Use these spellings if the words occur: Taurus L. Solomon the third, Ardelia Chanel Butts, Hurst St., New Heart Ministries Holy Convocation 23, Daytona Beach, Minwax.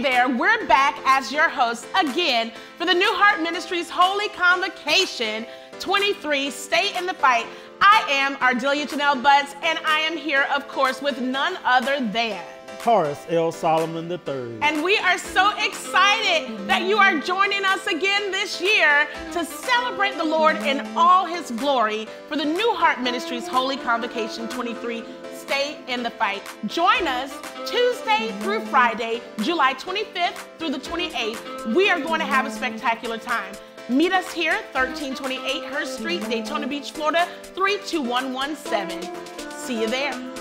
Hey there, we're back as your hosts again for the New Heart Ministries Holy Convocation 23, Stay in the Fight. I am Ardelia Chanel Butts, and I am here, of course, with none other than Taurus L. Solomon the third. And we are so excited that you are joining us again this year to celebrate the Lord in all his glory for the New Heart Ministries Holy Convocation 23, Stay in the Fight. Join us Tuesday through Friday, July 25th through the 28th. We are going to have a spectacular time. Meet us here, 1328 Hurst St, Daytona Beach, Florida, 32117. See you there.